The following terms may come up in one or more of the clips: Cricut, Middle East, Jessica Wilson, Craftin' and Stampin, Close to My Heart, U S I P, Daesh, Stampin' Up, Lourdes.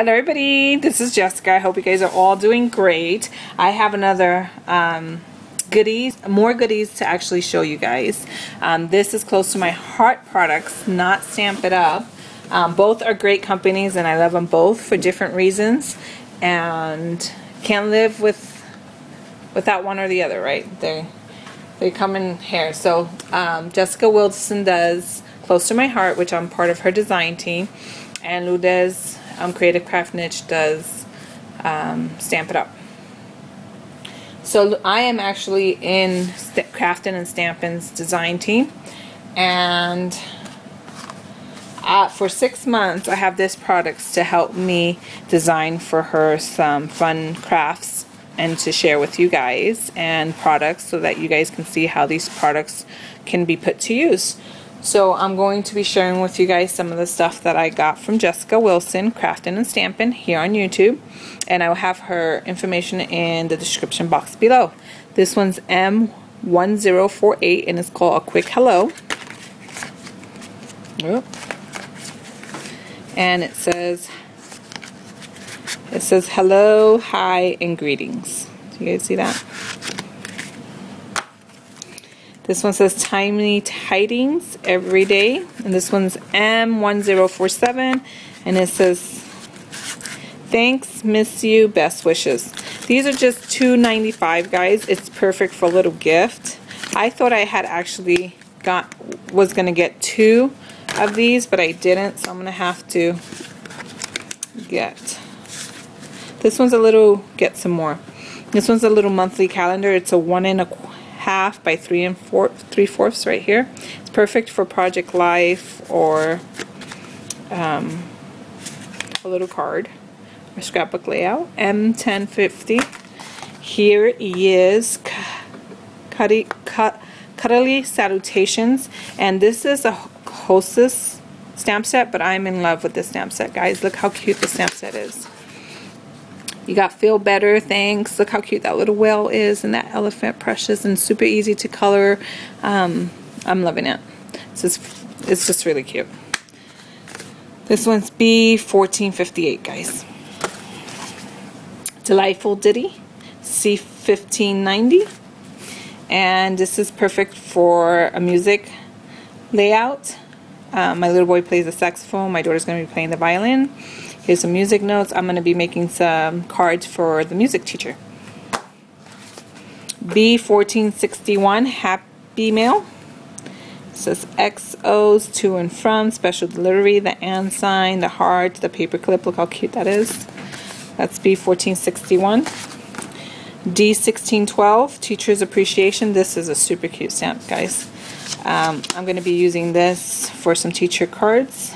Hello everybody, this is Jessica. I hope you guys are all doing great. I have another more goodies to actually show you guys. This is Close to My Heart products, not Stampin' Up. Both are great companies and I love them both for different reasons, and can't live without one or the other, right? They come in here. So Jessica Wilson does Close to My Heart, which I'm part of her design team, and Lourdes Creative Craft Niche does Stampin' Up. So I am actually in Craftin' and Stampin's design team, and for 6 months I have this products to help me design for her some fun crafts and to share with you guys, and products so that you guys can see how these products can be put to use. So I'm going to be sharing with you guys some of the stuff that I got from Jessica Wilson, Craftin' and Stampin' here on YouTube, and I will have her information in the description box below. This one's M1048 and it's called A Quick Hello. And it says hello, hi, and greetings. Do you guys see that? This one says Timely Tidings Every Day, and this one's M1047 and it says Thanks, Miss You, Best Wishes. These are just $2.95, guys. It's perfect for a little gift. I thought I had actually was gonna get two of these, but I didn't, so I'm gonna have to get this one's a little get some more. This one's a little monthly calendar. It's a 1 1/4 by 3 3/4 right here. It's perfect for project life or a little card or scrapbook layout. M1050. Here is Cuddly Salutations, and this is a Hostess stamp set, but I'm in love with this stamp set, guys. Look how cute the stamp set is. You got Feel Better, Thanks. Look how cute that little whale is, and that elephant, precious, and super easy to color. I'm loving it. It's just really cute. This one's B1458, guys. Delightful Ditty, C1590. And this is perfect for a music layout. My little boy plays the saxophone. My daughter's going to be playing the violin. Here's some music notes. I'm going to be making some cards for the music teacher. B1461 Happy Mail. It says XOs, to and from, special delivery, the and sign, the heart, the paperclip. Look how cute that is. That's B1461. D1612 Teacher's Appreciation. This is a super cute stamp, guys. I'm going to be using this for some teacher cards.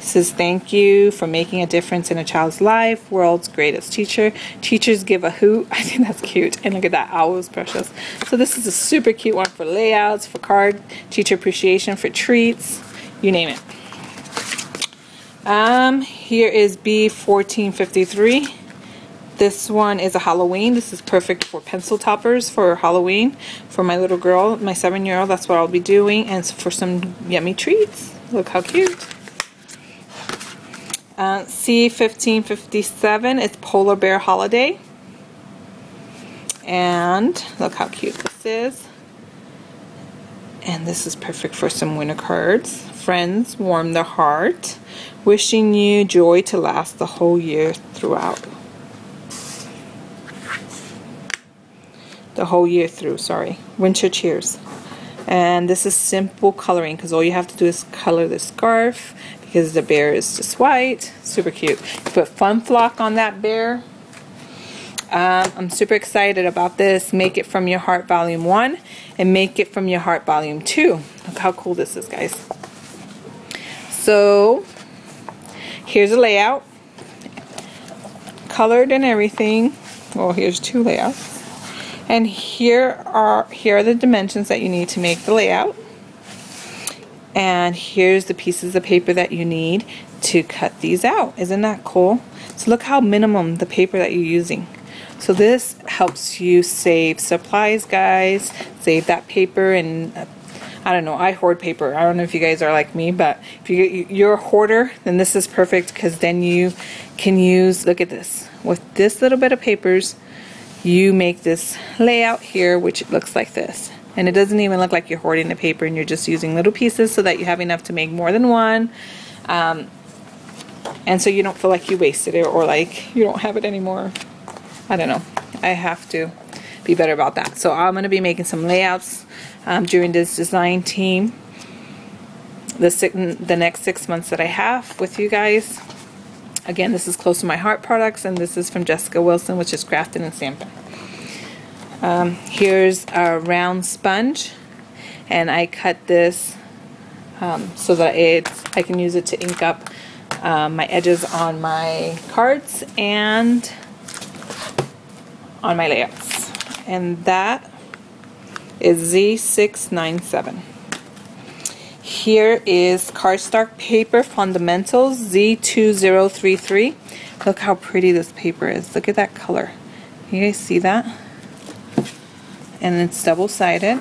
Says thank you for making a difference in a child's life, world's greatest teacher, teachers give a hoot. I think that's cute, and look at that owl, is precious. So this is a super cute one for layouts, for card, teacher appreciation, for treats, you name it. Here is B1453. This one is a Halloween. This is perfect for pencil toppers for Halloween for my little girl, my 7-year-old. That's what I'll be doing, and for some yummy treats. Look how cute. C1557, it's Polar Bear Holiday, and look how cute this is, and this is perfect for some winter cards. Friends warm the heart, wishing you joy to last the whole year throughout, the whole year through, sorry. Winter cheers. And this is simple coloring, because all you have to do is color the scarf, because the bear is just white. Super cute. Put Fun Flock on that bear. I'm super excited about this. Make It From Your Heart Volume 1 and Make It From Your Heart Volume 2. Look how cool this is, guys. So here's a layout, colored and everything. Well, here's two layouts, and here are the dimensions that you need to make the layout. And here's the pieces of paper that you need to cut these out. Isn't that cool? So look how minimum the paper that you're using. So this helps you save supplies, guys. Save that paper, and I don't know, I hoard paper. I don't know if you guys are like me, but if you're a hoarder, then this is perfect, because then you can use, look at this, with this little bit of papers, you make this layout here, which looks like this. And it doesn't even look like you're hoarding the paper, and you're just using little pieces so that you have enough to make more than one. And so you don't feel like you wasted it, or like you don't have it anymore. I don't know. I have to be better about that. So I'm going to be making some layouts during this design team, the next 6 months that I have with you guys. Again, this is Close to My Heart products, and this is from Jessica Wilson, which is Craftin' and Stampin'. Here's a round sponge, and I cut this so that I can use it to ink up my edges on my cards and on my layouts. And that is Z697. Here is cardstock paper fundamentals Z2033. Look how pretty this paper is. Look at that color. You guys see that? And it's double-sided.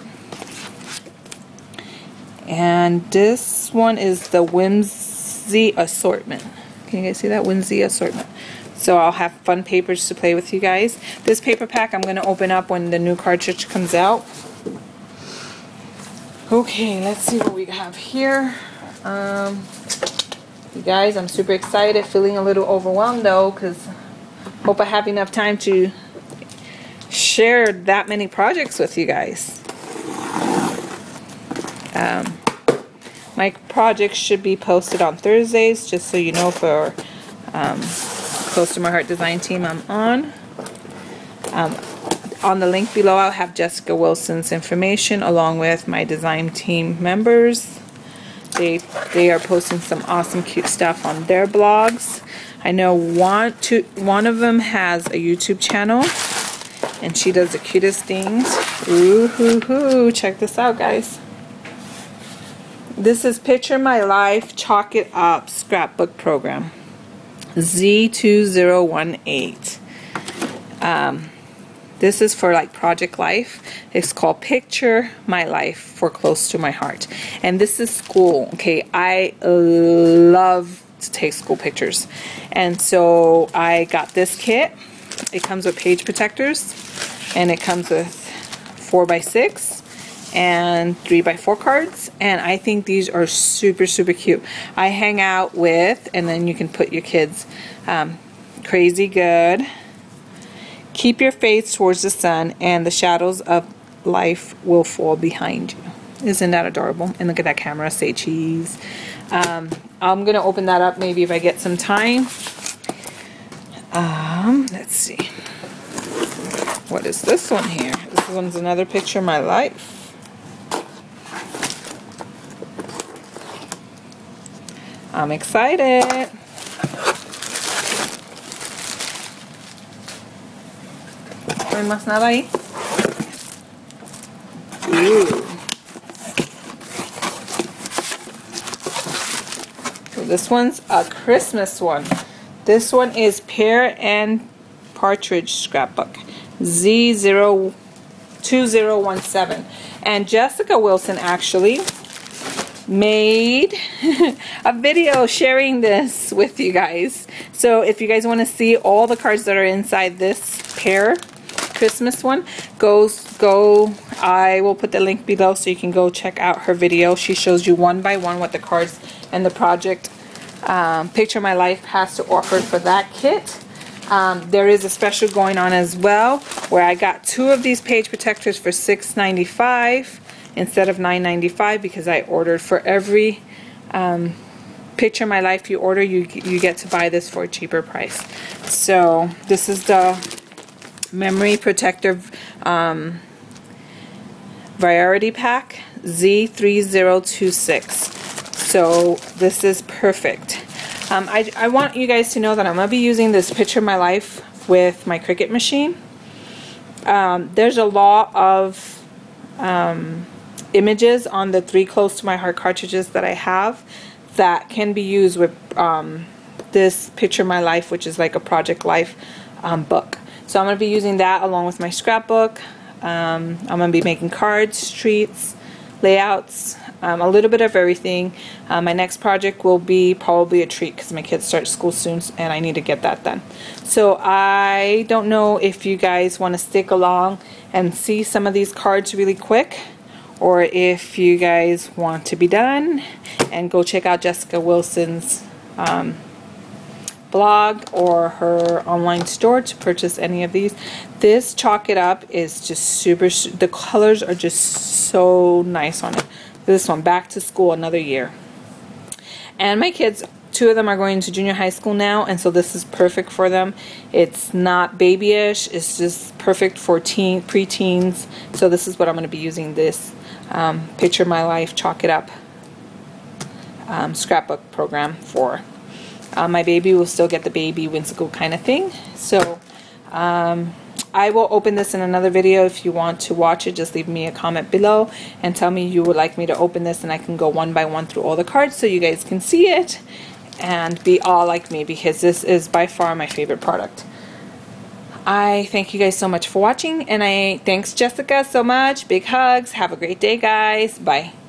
And this one is the Whimsy Assortment. Can you guys see that? Whimsy Assortment. So I'll have fun papers to play with you guys. This paper pack I'm going to open up when the new cartridge comes out. Okay, let's see what we have here. You guys, I'm super excited. Feeling a little overwhelmed though, because hope I have enough time to share that many projects with you guys. My projects should be posted on Thursdays, just so you know, for Close to My Heart design team I'm on. On the link below, I'll have Jessica Wilson's information along with my design team members. They are posting some awesome, cute stuff on their blogs. I know one of them has a YouTube channel, and she does the cutest things. Ooh, hoo, hoo. Check this out, guys. This is Picture My Life Chalk It Up Scrapbook Program. Z2018. This is for like Project Life. It's called Picture My Life for Close to My Heart. And this is school. Okay, I love to take school pictures. And so I got this kit. It comes with page protectors, and it comes with 4x6 and 3x4 cards, and I think these are super, super cute. I hang out with, and then you can put your kids, Crazy Good, Keep Your Face Towards the Sun, and The Shadows of Life Will Fall Behind You. Isn't that adorable? And look at that camera, say cheese. I'm going to open that up maybe if I get some time. Let's see. What is this one here? This one's another Picture of My Life. I'm excited. No hay más nada ahí. Ooh. So this one's a Christmas one. This one is Pear and Partridge Scrapbook, Z2017. And Jessica Wilson actually made a video sharing this with you guys. So if you guys want to see all the cards that are inside this Pear Christmas one, I will put the link below so you can go check out her video. She shows you one by one what the cards and the project Picture My Life has to offer for that kit. There is a special going on as well, where I got two of these page protectors for $6.95 instead of $9.95, because I ordered for every Picture My Life you order, you get to buy this for a cheaper price. So this is the memory protector variety pack Z3026. So this is perfect. I want you guys to know that I'm going to be using this Picture My Life with my Cricut machine. There's a lot of images on the 3 Close to My Heart cartridges that I have that can be used with this Picture My Life, which is like a Project Life book. So I'm going to be using that along with my scrapbook. I'm going to be making cards, treats, layouts, a little bit of everything. My next project will be probably a treat because my kids start school soon and I need to get that done. So I don't know if you guys want to stick along and see some of these cards really quick, or if you guys want to be done and go check out Jessica Wilson's blog or her online store to purchase any of these. This Chalk It Up is just super, the colors are just so nice on it. This one, Back to School, Another Year. And my kids, two of them are going to junior high school now, and so this is perfect for them. It's not babyish, it's just perfect for teen, pre-teens. So this is what I'm going to be using, this Picture My Life, Chalk It Up scrapbook program for. My baby will still get the baby whimsical kind of thing. So I will open this in another video. If you want to watch it, just leave me a comment below and tell me you would like me to open this, and I can go one by one through all the cards so you guys can see it and be all like me, because this is by far my favorite product. I thank you guys so much for watching, and I thanks Jessica so much. Big hugs. Have a great day, guys. Bye.